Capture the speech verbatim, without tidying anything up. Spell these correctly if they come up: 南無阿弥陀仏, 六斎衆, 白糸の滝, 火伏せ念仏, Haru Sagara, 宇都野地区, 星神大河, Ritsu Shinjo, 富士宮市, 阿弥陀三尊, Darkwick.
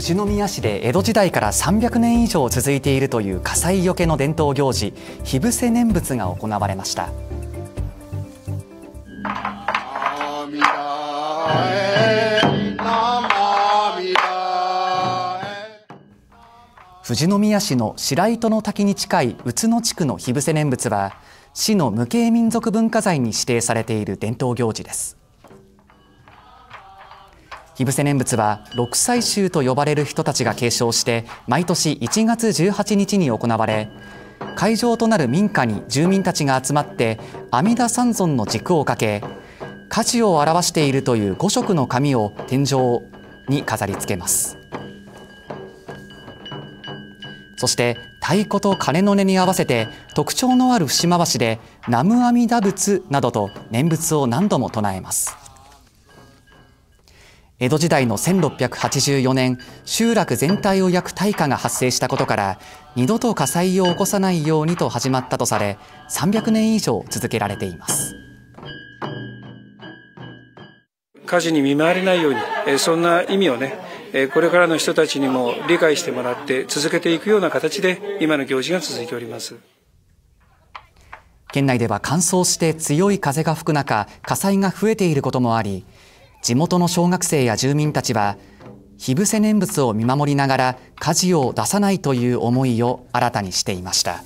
富士宮市で江戸時代からさんびゃくねん以上続いているという火災除けの伝統行事、火伏せ念仏が行われました。富士宮市の白糸の滝に近い宇都野地区の火伏せ念仏は、市の無形民俗文化財に指定されている伝統行事です。火伏せ念仏は六斎衆と呼ばれる人たちが継承して毎年いちがつじゅうはちにちに行われ、会場となる民家に住民たちが集まって阿弥陀三尊の軸をかけ、火事を表しているという五色の紙を天井に飾り付けます。そして太鼓と鐘の音に合わせて特徴のある節回しで「南無阿弥陀仏」などと念仏を何度も唱えます。江戸時代のせんろっぴゃくはちじゅうよねん、集落全体を焼く大火が発生したことから二度と火災を起こさないようにと始まったとされ、さんびゃくねん以上続けられています。火事に見舞われないように、えー、そんな意味をね、えー、これからの人たちにも理解してもらって続けていくような形で今の行事が続いております。県内では乾燥して強い風が吹く中、火災が増えていることもあり、地元の小学生や住民たちは火伏せ念仏を見守りながら火事を出さないという思いを新たにしていました。